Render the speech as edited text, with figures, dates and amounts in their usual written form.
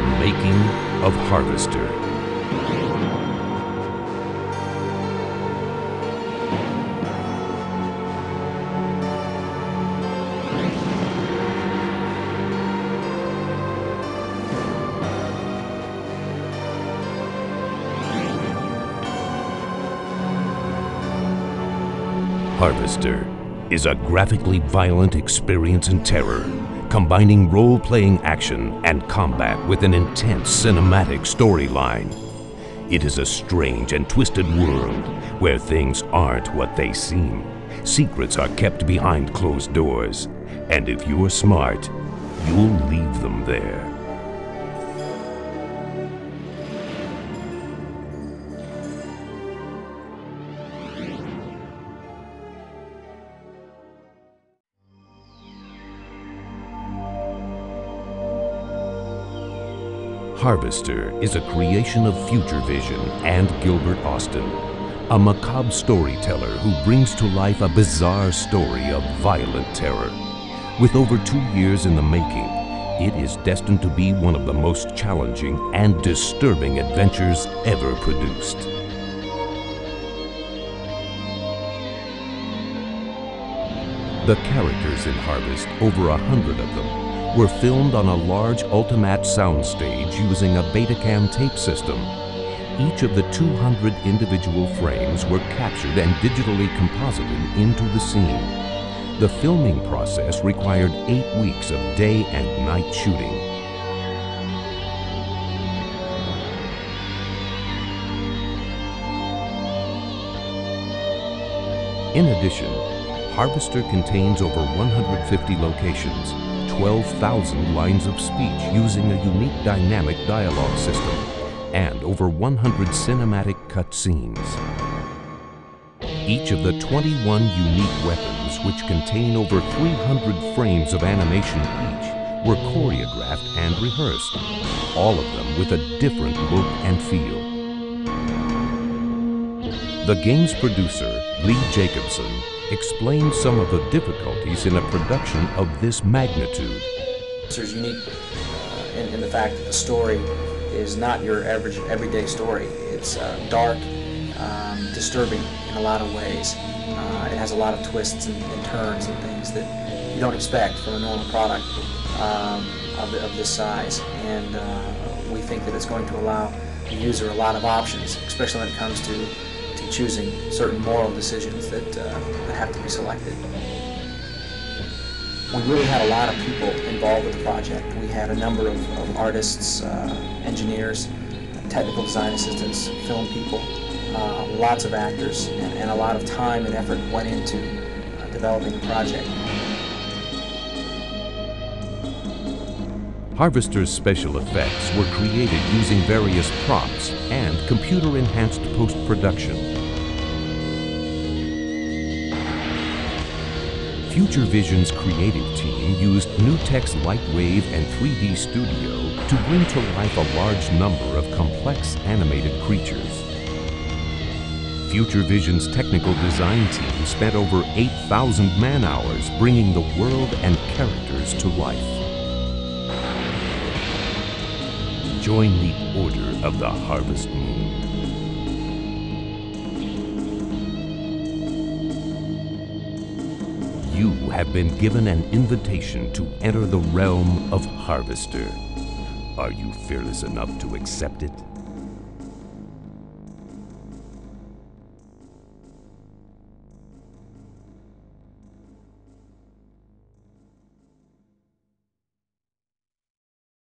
The Making of Harvester. Harvester is a graphically violent experience in terror, combining role-playing action and combat with an intense cinematic storyline. It is a strange and twisted world where things aren't what they seem. Secrets are kept behind closed doors, and if you're smart, you'll leave them there. Harvester is a creation of Future Vision and Gilbert Austin, a macabre storyteller who brings to life a bizarre story of violent terror. With over 2 years in the making, it is destined to be one of the most challenging and disturbing adventures ever produced. The characters in Harvest, over 100 of them, were filmed on a large Ultimatte soundstage using a Betacam tape system. Each of the 200 individual frames were captured and digitally composited into the scene. The filming process required 8 weeks of day and night shooting. In addition, Harvester contains over 150 locations, 12,000 lines of speech using a unique dynamic dialogue system, and over 100 cinematic cutscenes. Each of the 21 unique weapons, which contain over 300 frames of animation each, were choreographed and rehearsed, all of them with a different look and feel. The game's producer, Lee Jacobson, explain some of the difficulties in a production of this magnitude. It's unique in the fact that the story is not your average everyday story. It's dark, disturbing in a lot of ways. It has a lot of twists and turns and things that you don't expect from a normal product of this size. And we think that it's going to allow the user a lot of options, especially when it comes to choosing certain moral decisions that have to be selected. We really had a lot of people involved with the project. We had a number of artists, engineers, technical design assistants, film people, lots of actors, and a lot of time and effort went into developing the project. Harvester's special effects were created using various props and computer-enhanced post-production. Future Vision's creative team used NewTek's Lightwave and 3D Studio to bring to life a large number of complex animated creatures. Future Vision's technical design team spent over 8,000 man-hours bringing the world and characters to life. Join the Order of the Harvest Moon. You have been given an invitation to enter the realm of Harvester. Are you fearless enough to accept it?